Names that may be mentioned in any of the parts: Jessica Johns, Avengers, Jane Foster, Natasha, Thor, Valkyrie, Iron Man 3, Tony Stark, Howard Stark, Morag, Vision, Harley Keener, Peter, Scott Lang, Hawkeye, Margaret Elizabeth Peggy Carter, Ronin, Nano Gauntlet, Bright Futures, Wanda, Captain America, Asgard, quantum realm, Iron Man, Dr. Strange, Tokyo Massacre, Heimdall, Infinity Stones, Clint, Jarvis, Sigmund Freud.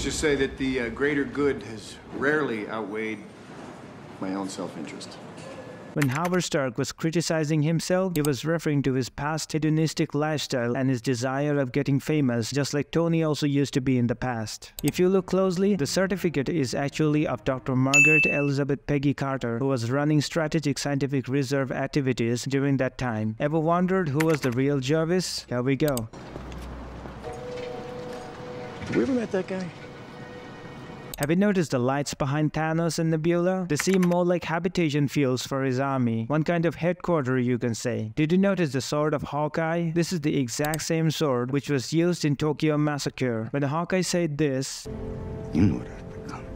Let's just say that the greater good has rarely outweighed my own self-interest. When Howard Stark was criticizing himself, he was referring to his past hedonistic lifestyle and his desire of getting famous, just like Tony also used to be in the past. If you look closely, the certificate is actually of Dr. Margaret Elizabeth Peggy Carter, who was running strategic scientific reserve activities during that time. Ever wondered who was the real Jarvis? Here we go. Have we ever met that guy? Have you noticed the lights behind Thanos and Nebula? They seem more like habitation fields for his army, one kind of headquarters you can say. Did you notice the sword of Hawkeye? This is the exact same sword which was used in Tokyo Massacre. When Hawkeye said this, you know what I've become.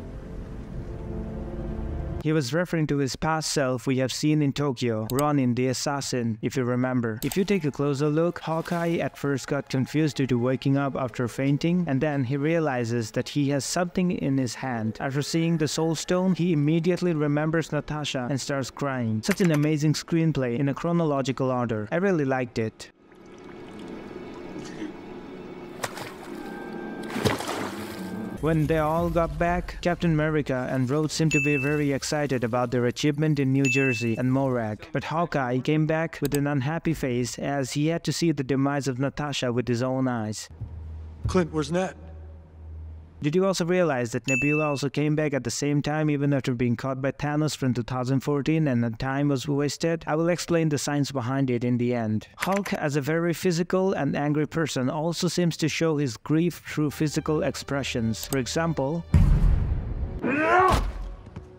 He was referring to his past self we have seen in Tokyo, Ronin the assassin, if you remember. If you take a closer look, Hawkeye at first got confused due to waking up after fainting, and then he realizes that he has something in his hand. After seeing the Soul Stone, he immediately remembers Natasha and starts crying. Such an amazing screenplay in a chronological order. I really liked it. When they all got back, Captain America and Rhodey seemed to be very excited about their achievement in New Jersey and Morag. But Hawkeye came back with an unhappy face as he had to see the demise of Natasha with his own eyes. Clint, where's Nat? Did you also realize that Nebula also came back at the same time even after being caught by Thanos from 2014 and the time was wasted? I will explain the science behind it in the end. Hulk, as a very physical and angry person, also seems to show his grief through physical expressions. For example,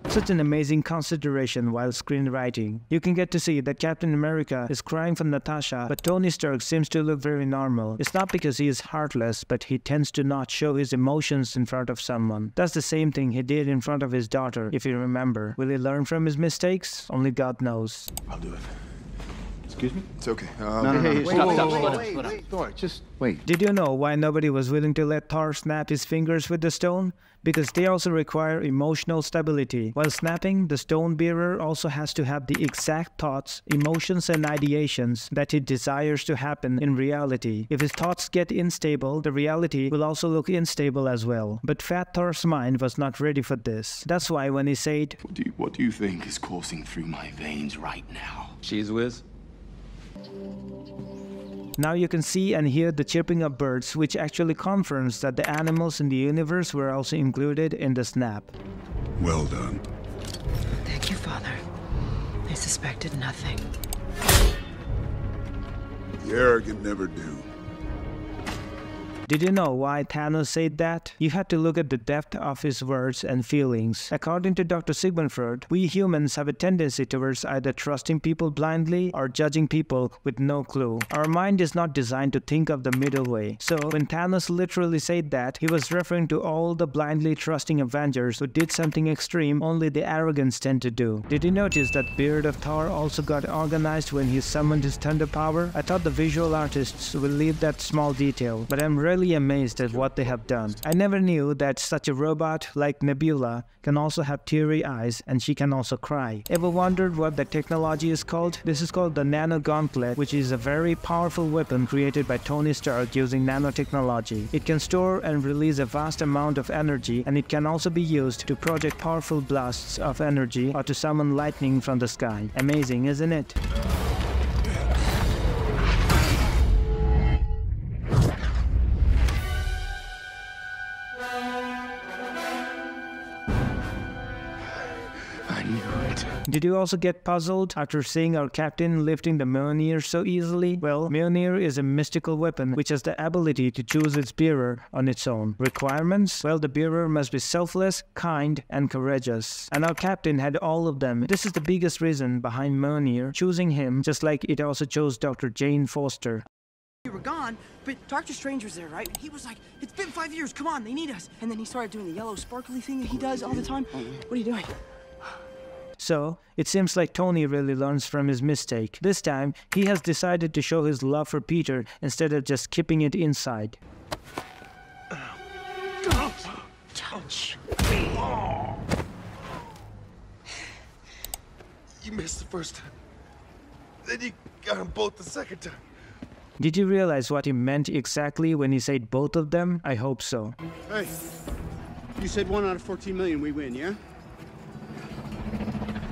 such an amazing consideration while screenwriting. You can get to see that Captain America is crying for Natasha, but Tony Stark seems to look very normal. It's not because he is heartless, but he tends to not show his emotions in front of someone. That's the same thing he did in front of his daughter, if you remember. Will he learn from his mistakes? Only God knows. I'll do it. Excuse me? It's okay. Wait, Thor, just wait. Did you know why nobody was willing to let Thor snap his fingers with the stone? Because they also require emotional stability. While snapping, the stone bearer also has to have the exact thoughts, emotions, and ideations that he desires to happen in reality. If his thoughts get unstable, the reality will also look unstable as well. But Fat Thor's mind was not ready for this. That's why when he said, What do you think is coursing through my veins right now? Cheese whiz. Now you can see and hear the chirping of birds, which actually confirms that the animals in the universe were also included in the snap. Well done. Thank you, Father. I suspected nothing. The arrogant never do. Did you know why Thanos said that? You had to look at the depth of his words and feelings. According to Dr. Sigmund Freud, we humans have a tendency towards either trusting people blindly or judging people with no clue. Our mind is not designed to think of the middle way. So, when Thanos literally said that, he was referring to all the blindly trusting Avengers who did something extreme only the arrogants tend to do. Did you notice that beard of Thor also got organized when he summoned his thunder power? I thought the visual artists would leave that small detail, but I'm really amazed at what they have done. I never knew that such a robot like Nebula can also have teary eyes, and she can also cry. Ever wondered what the technology is called? This is called the Nano Gauntlet, which is a very powerful weapon created by Tony Stark using nanotechnology. It can store and release a vast amount of energy, and it can also be used to project powerful blasts of energy or to summon lightning from the sky. Amazing, isn't it? Did you also get puzzled after seeing our captain lifting the Mjolnir so easily? Well, Mjolnir is a mystical weapon which has the ability to choose its bearer on its own. Requirements? Well, the bearer must be selfless, kind, and courageous. And our captain had all of them. This is the biggest reason behind Mjolnir choosing him, just like it also chose Dr. Jane Foster. We were gone, but Dr. Strange was there, right? And he was like, it's been 5 years, come on, they need us. And then he started doing the yellow sparkly thing that he does all the time. What are you doing? So, it seems like Tony really learns from his mistake. This time, he has decided to show his love for Peter instead of just keeping it inside. Don't touch me. You missed the first time. Then you got them both the second time. Did you realize what he meant exactly when he said both of them? I hope so. Hey. You said 1 out of 14 million we win, yeah?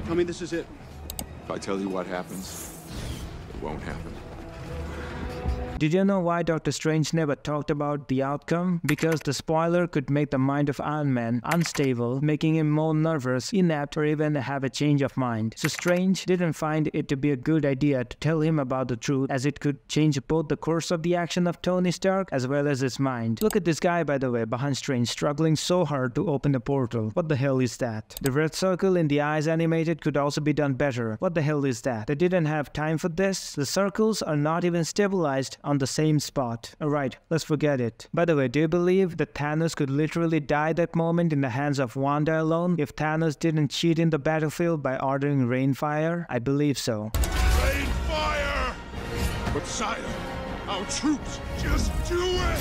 Tell me this is it. If I tell you what happens, it won't happen. Did you know why Dr. Strange never talked about the outcome? Because the spoiler could make the mind of Iron Man unstable, making him more nervous, inept, or even have a change of mind. So Strange didn't find it to be a good idea to tell him about the truth, as it could change both the course of the action of Tony Stark as well as his mind. Look at this guy, by the way, behind Strange, struggling so hard to open the portal. What the hell is that? The red circle in the eyes animated could also be done better. What the hell is that? They didn't have time for this. The circles are not even stabilized on the same spot. Alright, let's forget it. By the way, do you believe that Thanos could literally die that moment in the hands of Wanda alone if Thanos didn't cheat in the battlefield by ordering rainfire? I believe so. Rainfire! But sire, our troops, just do it!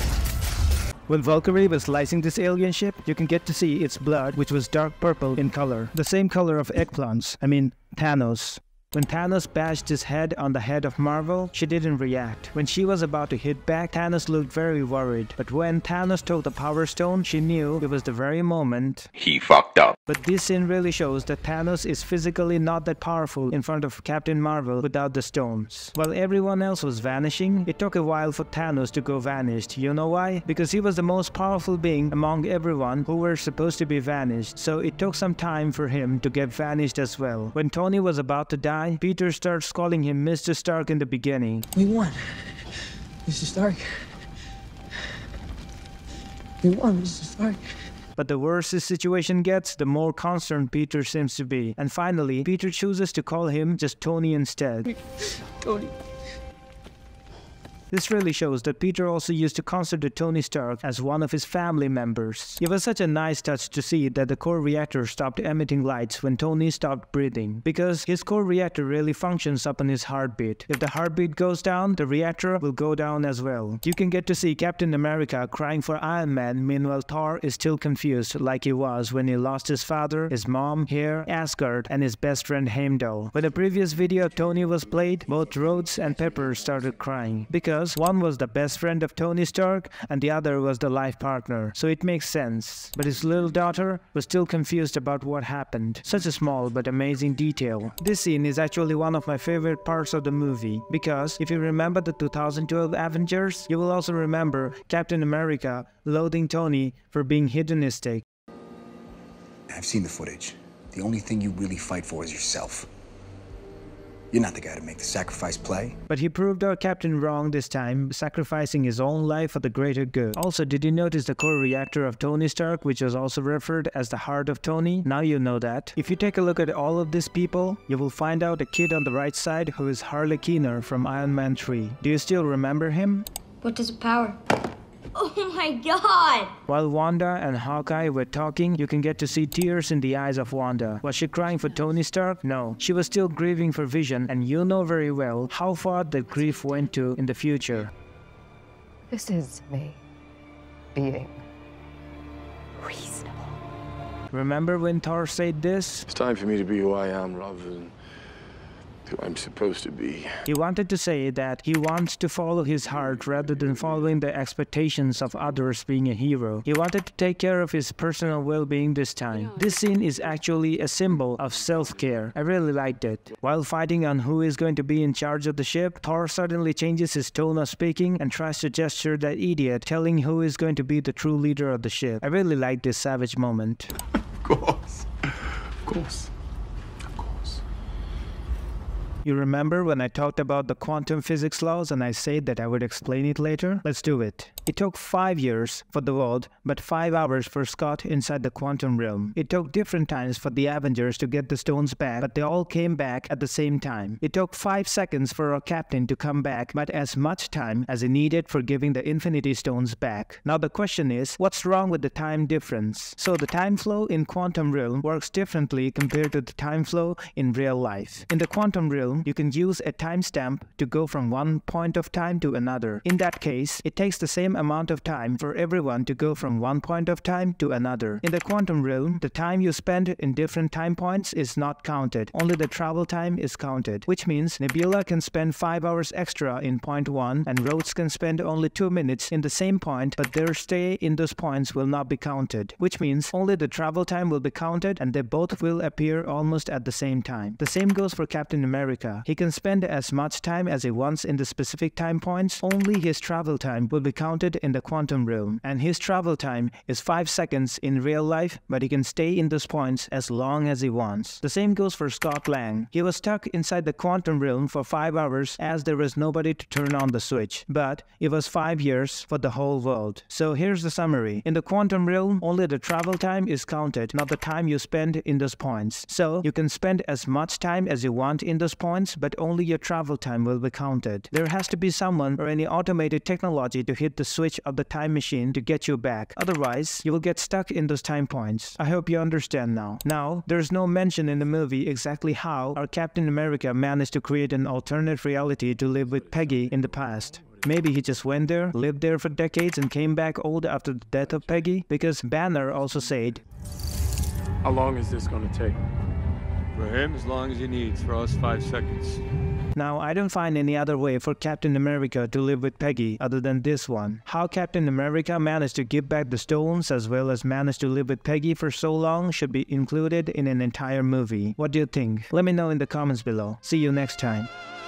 When Valkyrie was slicing this alien ship, you can get to see its blood, which was dark purple in color. The same color of eggplants. I mean, Thanos. When Thanos bashed his head on the head of Marvel, she didn't react. When she was about to hit back, Thanos looked very worried. But when Thanos took the Power Stone, she knew it was the very moment he fucked up. But this scene really shows that Thanos is physically not that powerful in front of Captain Marvel without the stones. While everyone else was vanishing, it took a while for Thanos to go vanished. You know why? Because he was the most powerful being among everyone who were supposed to be vanished, so it took some time for him to get vanished as well. When Tony was about to die, Peter starts calling him Mr. Stark in the beginning. We won. Mr. Stark. We won, Mr. Stark. But the worse his situation gets, the more concerned Peter seems to be. And finally, Peter chooses to call him just Tony instead. Tony. This really shows that Peter also used to consider Tony Stark as one of his family members. It was such a nice touch to see that the core reactor stopped emitting lights when Tony stopped breathing, because his core reactor really functions upon his heartbeat. If the heartbeat goes down, the reactor will go down as well. You can get to see Captain America crying for Iron Man, meanwhile Thor is still confused like he was when he lost his father, his mom, here, Asgard, and his best friend Heimdall. When the previous video of Tony was played, both Rhodes and Pepper started crying, because one was the best friend of Tony Stark and the other was the life partner, so it makes sense. But his little daughter was still confused about what happened. Such a small but amazing detail. This scene is actually one of my favorite parts of the movie, because if you remember the 2012 Avengers, you will also remember Captain America loathing Tony for being hedonistic. I've seen the footage. The only thing you really fight for is yourself. You're not the guy to make the sacrifice play. But he proved our captain wrong this time, sacrificing his own life for the greater good. Also, did you notice the core reactor of Tony Stark, which was also referred as the heart of Tony? Now you know that. If you take a look at all of these people, you will find out a kid on the right side who is Harley Keener from Iron Man 3. Do you still remember him? What is power? Oh my god! While Wanda and Hawkeye were talking, you can get to see tears in the eyes of Wanda. Was she crying for Tony Stark? No. She was still grieving for Vision, and you know very well how far the grief went to in the future. This is me being reasonable. Remember when Thor said this? It's time for me to be who I am, rather than who I'm supposed to be. He wanted to say that he wants to follow his heart rather than following the expectations of others being a hero. He wanted to take care of his personal well-being this time. This scene is actually a symbol of self-care. I really liked it. While fighting on who is going to be in charge of the ship, Thor suddenly changes his tone of speaking and tries to gesture that idiot, telling who is going to be the true leader of the ship. I really liked this savage moment. Of course. Of course. You remember when I talked about the quantum physics laws and I said that I would explain it later? Let's do it. It took 5 years for the world, but 5 hours for Scott inside the quantum realm. It took different times for the Avengers to get the stones back, but they all came back at the same time. It took 5 seconds for our captain to come back, but as much time as he needed for giving the Infinity Stones back. Now the question is, what's wrong with the time difference? So the time flow in quantum realm works differently compared to the time flow in real life. In the quantum realm, film, you can use a timestamp to go from one point of time to another. In that case, it takes the same amount of time for everyone to go from one point of time to another. In the quantum realm, the time you spend in different time points is not counted, only the travel time is counted, which means Nebula can spend 5 hours extra in point 1 and Rhodes can spend only 2 minutes in the same point, but their stay in those points will not be counted, which means only the travel time will be counted and they both will appear almost at the same time. The same goes for Captain America. He can spend as much time as he wants in the specific time points, only his travel time will be counted in the quantum realm, and his travel time is 5 seconds in real life, but he can stay in those points as long as he wants. The same goes for Scott Lang. He was stuck inside the quantum realm for 5 hours as there was nobody to turn on the switch, but it was 5 years for the whole world. So here's the summary. In the quantum realm, only the travel time is counted, not the time you spend in those points. So you can spend as much time as you want in those points, but only your travel time will be counted. There has to be someone or any automated technology to hit the switch of the time machine to get you back. Otherwise, you will get stuck in those time points. I hope you understand now. Now, there's no mention in the movie exactly how our Captain America managed to create an alternate reality to live with Peggy in the past. Maybe he just went there, lived there for decades and came back old after the death of Peggy, because Banner also said, "How long is this gonna take?" For him, as long as he needs. For us, 5 seconds. Now, I don't find any other way for Captain America to live with Peggy other than this one. How Captain America managed to give back the stones as well as managed to live with Peggy for so long should be included in an entire movie. What do you think? Let me know in the comments below. See you next time.